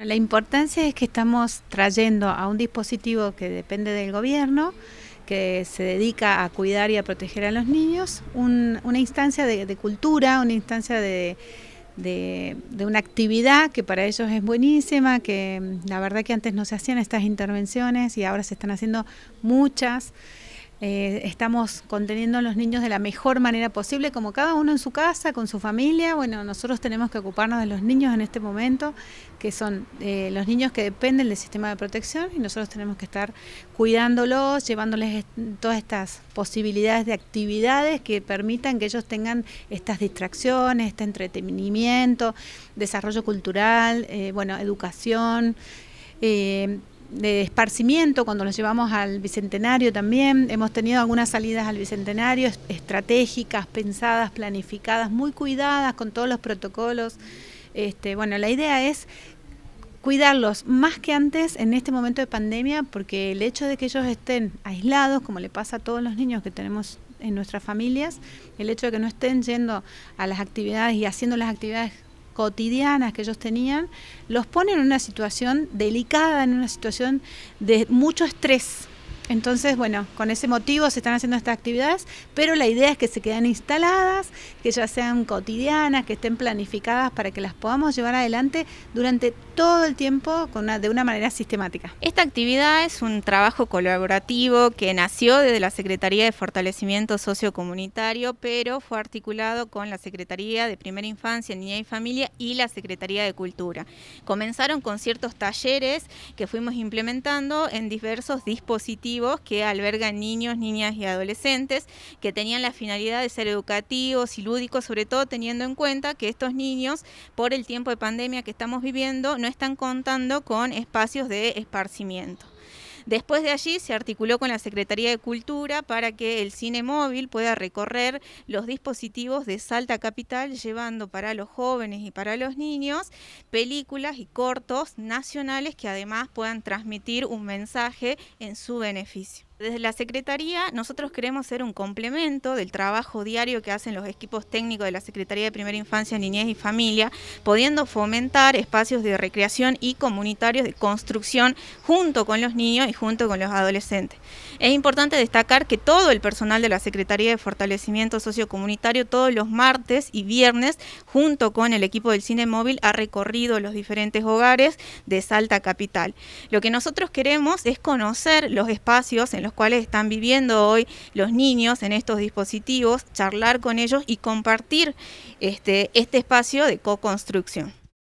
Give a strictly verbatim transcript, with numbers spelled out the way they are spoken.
La importancia es que estamos trayendo a un dispositivo que depende del gobierno, que se dedica a cuidar y a proteger a los niños, un, una instancia de, de cultura, una instancia de, de, de una actividad que para ellos es buenísima, que la verdad que antes no se hacían estas intervenciones y ahora se están haciendo muchas. Eh, estamos conteniendo a los niños de la mejor manera posible, como cada uno en su casa, con su familia. Bueno, nosotros tenemos que ocuparnos de los niños en este momento, que son eh, los niños que dependen del sistema de protección, y nosotros tenemos que estar cuidándolos, llevándoles todas estas posibilidades de actividades que permitan que ellos tengan estas distracciones, este entretenimiento, desarrollo cultural, eh, bueno, educación, eh, de esparcimiento. Cuando los llevamos al Bicentenario también, hemos tenido algunas salidas al Bicentenario estratégicas, pensadas, planificadas, muy cuidadas con todos los protocolos. Este, bueno, la idea es cuidarlos más que antes en este momento de pandemia, porque el hecho de que ellos estén aislados, como le pasa a todos los niños que tenemos en nuestras familias, el hecho de que no estén yendo a las actividades y haciendo las actividades cotidianas que ellos tenían, los ponen en una situación delicada, en una situación de mucho estrés. Entonces, bueno, con ese motivo se están haciendo estas actividades, pero la idea es que se queden instaladas, que ya sean cotidianas, que estén planificadas para que las podamos llevar adelante durante todo el tiempo con una, de una manera sistemática. Esta actividad es un trabajo colaborativo que nació desde la Secretaría de Fortalecimiento Sociocomunitario, pero fue articulado con la Secretaría de Primera Infancia, Niña y Familia y la Secretaría de Cultura. Comenzaron con ciertos talleres que fuimos implementando en diversos dispositivos que albergan niños, niñas y adolescentes, que tenían la finalidad de ser educativos y lúdicos, sobre todo teniendo en cuenta que estos niños, por el tiempo de pandemia que estamos viviendo, no están contando con espacios de esparcimiento. Después de allí se articuló con la Secretaría de Cultura para que el Cine Móvil pueda recorrer los dispositivos de Salta Capital, llevando para los jóvenes y para los niños películas y cortos nacionales que además puedan transmitir un mensaje en su beneficio. Desde la Secretaría nosotros queremos ser un complemento del trabajo diario que hacen los equipos técnicos de la Secretaría de Primera Infancia, Niñez y Familia, pudiendo fomentar espacios de recreación y comunitarios de construcción junto con los niños y junto con los adolescentes. Es importante destacar que todo el personal de la Secretaría de Fortalecimiento Sociocomunitario todos los martes y viernes, junto con el equipo del Cine Móvil, ha recorrido los diferentes hogares de Salta Capital. Lo que nosotros queremos es conocer los espacios en los los cuales están viviendo hoy los niños en estos dispositivos, charlar con ellos y compartir este, este espacio de co-construcción.